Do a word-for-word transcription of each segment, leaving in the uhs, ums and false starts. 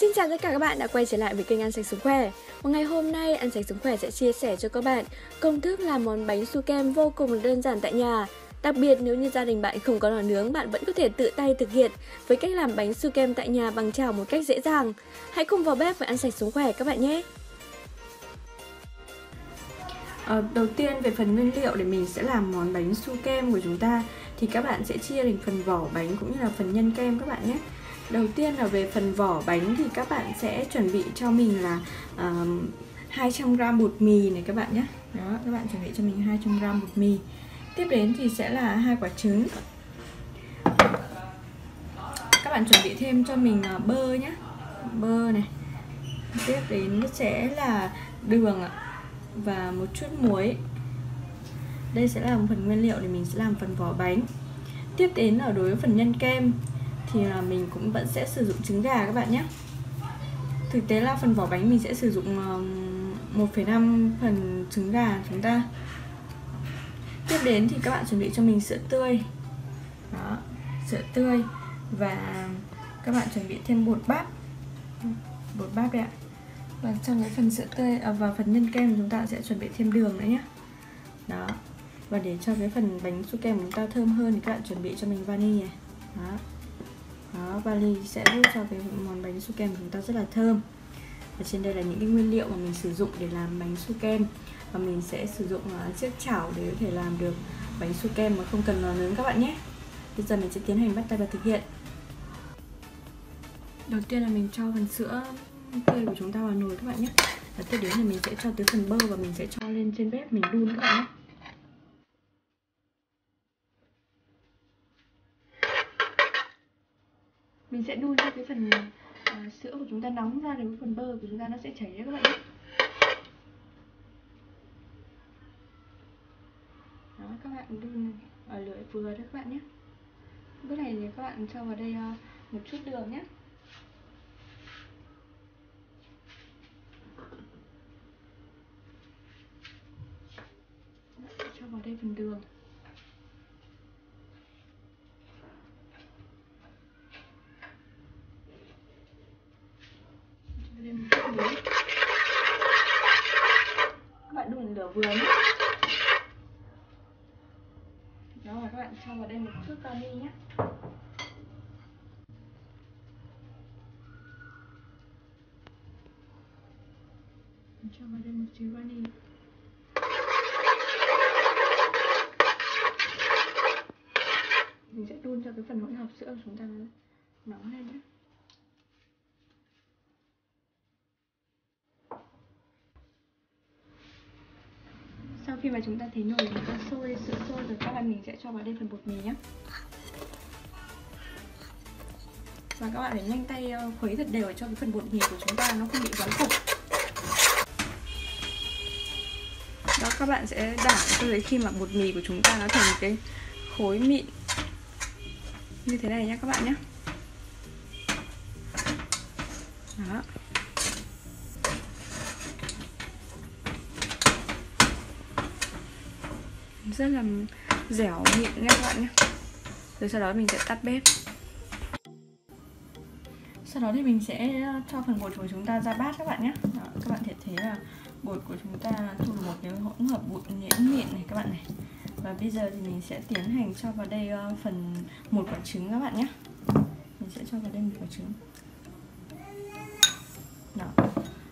Xin chào tất cả các bạn đã quay trở lại với kênh Ăn Sạch Sống Khỏe. Và ngày hôm nay Ăn Sạch Sống Khỏe sẽ chia sẻ cho các bạn công thức làm món bánh su kem vô cùng đơn giản tại nhà. Đặc biệt nếu như gia đình bạn không có lò nướng, bạn vẫn có thể tự tay thực hiện với cách làm bánh su kem tại nhà bằng chảo một cách dễ dàng. Hãy cùng vào bếp với Ăn Sạch Sống Khỏe các bạn nhé. Ờ, đầu tiên về phần nguyên liệu để mình sẽ làm món bánh su kem của chúng ta thì các bạn sẽ chia thành phần vỏ bánh cũng như là phần nhân kem các bạn nhé. Đầu tiên là về phần vỏ bánh thì các bạn sẽ chuẩn bị cho mình là uh, hai trăm gam bột mì này các bạn nhé. Đó, các bạn chuẩn bị cho mình hai trăm gam bột mì. Tiếp đến thì sẽ là hai quả trứng. Các bạn chuẩn bị thêm cho mình uh, bơ nhé, bơ này. Tiếp đến sẽ là đường và một chút muối. Đây sẽ là một phần nguyên liệu để mình sẽ làm phần vỏ bánh. Tiếp đến là đối với phần nhân kem thì là mình cũng vẫn sẽ sử dụng trứng gà các bạn nhé. Thực tế là phần vỏ bánh mình sẽ sử dụng một phẩy năm phần trứng gà chúng ta. Tiếp đến thì các bạn chuẩn bị cho mình sữa tươi. Đó, sữa tươi. Và các bạn chuẩn bị thêm bột bắp. Bột bắp đấy ạ. Và trong cái phần sữa tươi à, và phần nhân kem chúng ta sẽ chuẩn bị thêm đường nữa nhé. Đó. Và để cho cái phần bánh su kem của chúng ta thơm hơn thì các bạn chuẩn bị cho mình vani này. Đó. Đó, vani sẽ giúp cho cái món bánh su kem của chúng ta rất là thơm. Và trên đây là những cái nguyên liệu mà mình sử dụng để làm bánh su kem. Và mình sẽ sử dụng uh, chiếc chảo để có thể làm được bánh su kem mà không cần lò nướng các bạn nhé. Bây giờ mình sẽ tiến hành bắt tay vào thực hiện. Đầu tiên là mình cho phần sữa tươi của chúng ta vào nồi các bạn nhé. Và tiếp đến là mình sẽ cho tới phần bơ và mình sẽ cho lên trên bếp mình đun các bạn nhé. Mình sẽ đun cho cái phần uh, sữa của chúng ta nóng ra, đến phần bơ của chúng ta nó sẽ chảy ra các bạn nhé. Đó, các bạn đun ở lửa vừa thôi các bạn nhé. Bước này thì các bạn cho vào đây uh, một chút đường nhé. Cho vào đây phần đường. Các bạn đun lửa vừa nhé. Đó, và các bạn cho vào đây một chút vani nhé. Mình cho vào đây một chút vani. Mình sẽ đun cho cái phần hỗn hợp sữa của chúng ta nóng lên nhé. Sau khi mà chúng ta thấy nồi chúng ta sôi, sữa sôi rồi các bạn mình sẽ cho vào đây phần bột mì nhé. Và các bạn phải nhanh tay khuấy thật đều cho cái phần bột mì của chúng ta nó không bị vón cục. Đó, các bạn sẽ đảo cho đến khi mà bột mì của chúng ta nó thành cái khối mịn như thế này nhé các bạn nhé. Đó. Rất là dẻo mịn nha các bạn nhé. Rồi sau đó mình sẽ tắt bếp. Sau đó thì mình sẽ cho phần bột của chúng ta ra bát các bạn nhé. Đó, các bạn thể thấy là bột của chúng ta thu được một cái hỗn hợp bột nhuyễn mịn này các bạn này. Và bây giờ thì mình sẽ tiến hành cho vào đây phần một quả trứng các bạn nhé. Mình sẽ cho vào đây một quả trứng. Đó.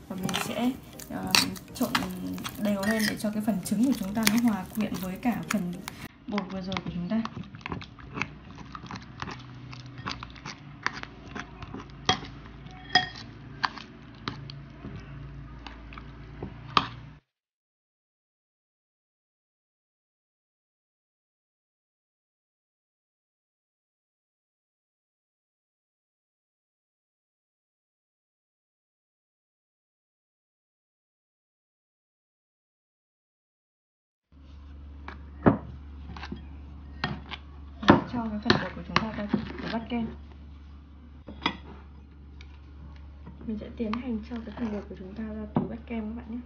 Và mình sẽ uh, trộn đều lên để cho cái phần trứng của chúng ta nó hòa quyện với cả phần bột vừa rồi của chúng ta. Cho cái phần bột của chúng ta vào cái bát kem. Mình sẽ tiến hành cho cái phần bột của chúng ta ra túi bát kem các bạn nhé.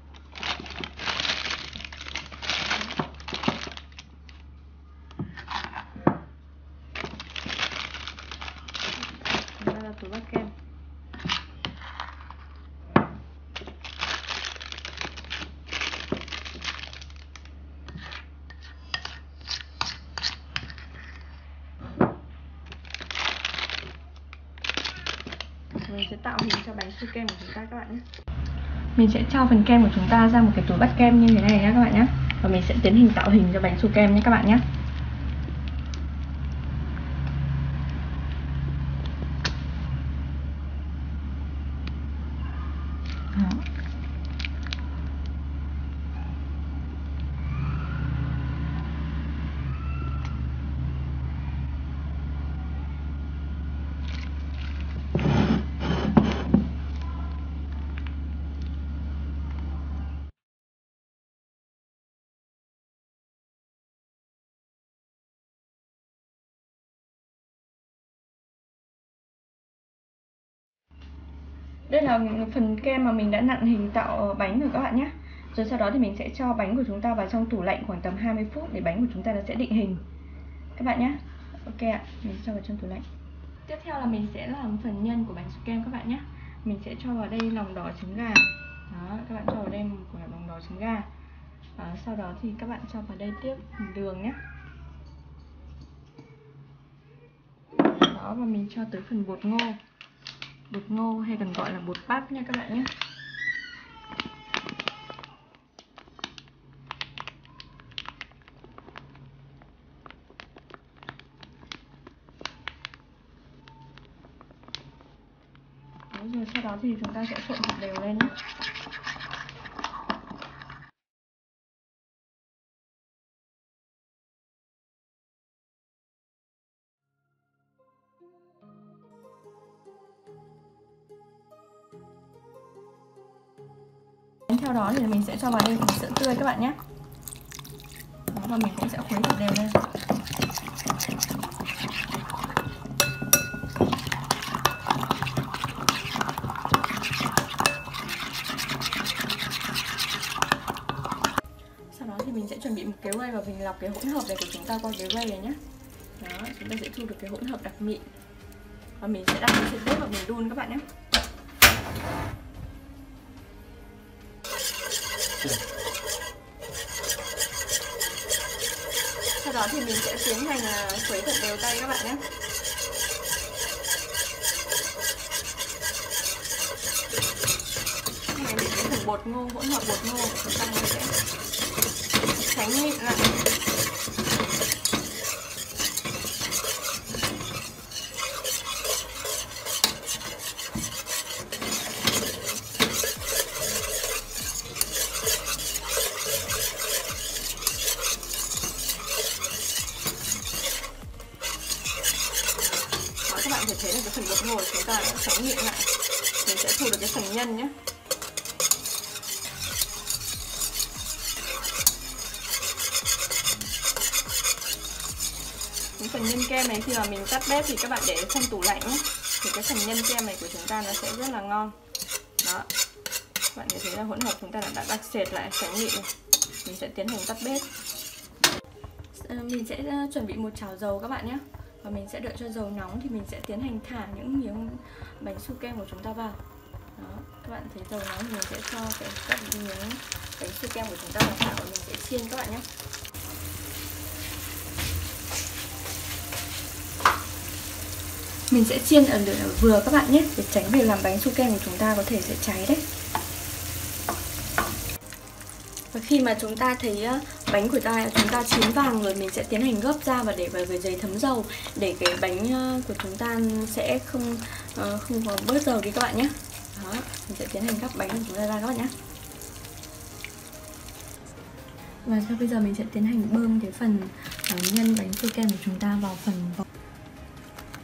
Chúng ta ra túi bát kem. mình sẽ tạo hình cho bánh su kem của chúng ta các bạn nhé. Mình sẽ cho phần kem của chúng ta ra một cái túi bắt kem như thế này nhé các bạn nhé. Và mình sẽ tiến hành tạo hình cho bánh su kem nhé các bạn nhé. Đây là phần kem mà mình đã nặn hình tạo bánh rồi các bạn nhé. Rồi sau đó thì mình sẽ cho bánh của chúng ta vào trong tủ lạnh khoảng tầm hai mươi phút để bánh của chúng ta nó sẽ định hình các bạn nhé. Ok ạ, mình sẽ cho vào trong tủ lạnh. Tiếp theo là mình sẽ làm phần nhân của bánh su kem các bạn nhé. Mình sẽ cho vào đây lòng đỏ trứng gà. Đó, các bạn cho vào đây một quả lòng đỏ trứng gà. À, sau đó thì các bạn cho vào đây tiếp đường nhé. Đó, và mình cho tới phần bột ngô. Bột ngô hay còn gọi là bột bắp nha các bạn nhé. Đó, rồi sau đó thì chúng ta sẽ trộn thật đều lên nhé. Theo đó thì mình sẽ cho vào đây một sữa tươi các bạn nhé. Đó, và mình cũng sẽ khuấy thật đều lên. Sau đó thì mình sẽ chuẩn bị một cái que và mình lọc cái hỗn hợp này của chúng ta qua cái que này nhé. Đó, chúng ta sẽ thu được cái hỗn hợp đặc mịn. Và mình sẽ đặt cái sợi bếp và mình đun các bạn nhé. Sau đó thì mình sẽ tiến hành khuấy thật đều tay các bạn nhé. Này mình sẽ thử bột ngô, hỗn hợp bột ngô của chúng ta sẽ tránh mịn lại. Thế là cái phần bột ngô của chúng ta đã tránh mịn lại. Mình sẽ thu được cái phần nhân nhé. Những phần nhân kem này khi mà mình tắt bếp thì các bạn để trong tủ lạnh nhé. Thì cái phần nhân kem này của chúng ta nó sẽ rất là ngon. Đó, các bạn thấy là hỗn hợp chúng ta đã đặc sệt lại, tránh mịn. Mình sẽ tiến hành tắt bếp. Mình sẽ chuẩn bị một chảo dầu các bạn nhé. Và mình sẽ đợi cho dầu nóng thì mình sẽ tiến hành thả những miếng bánh su kem của chúng ta vào. Đó, các bạn thấy dầu nóng thì mình sẽ cho cái các miếng bánh su kem của chúng ta vào thả và mình sẽ chiên các bạn nhé. Mình sẽ chiên ở lửa vừa các bạn nhé, để tránh việc làm bánh su kem của chúng ta có thể sẽ cháy đấy. Và khi mà chúng ta thấy bánh của ta chúng ta chín vàng rồi, mình sẽ tiến hành gấp ra và để vào cái giấy thấm dầu để cái bánh của chúng ta sẽ không không có bớt dầu đi các bạn nhé. Đó, mình sẽ tiến hành gấp bánh của chúng ta ra các bạn nhé. Và sau bây giờ mình sẽ tiến hành bơm cái phần nhân bánh su kem của chúng ta vào phần vỏ.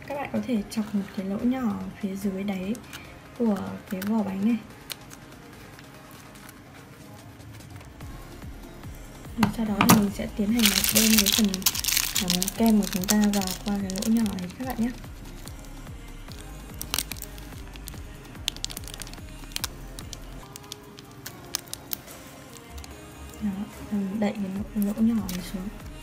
Các bạn có thể chọc một cái lỗ nhỏ phía dưới đáy của cái vỏ bánh này. Và sau đó thì mình sẽ tiến hành bơm cái phần kem của chúng ta vào qua cái lỗ nhỏ này các bạn nhé. Đó, đậy cái lỗ nhỏ này xuống.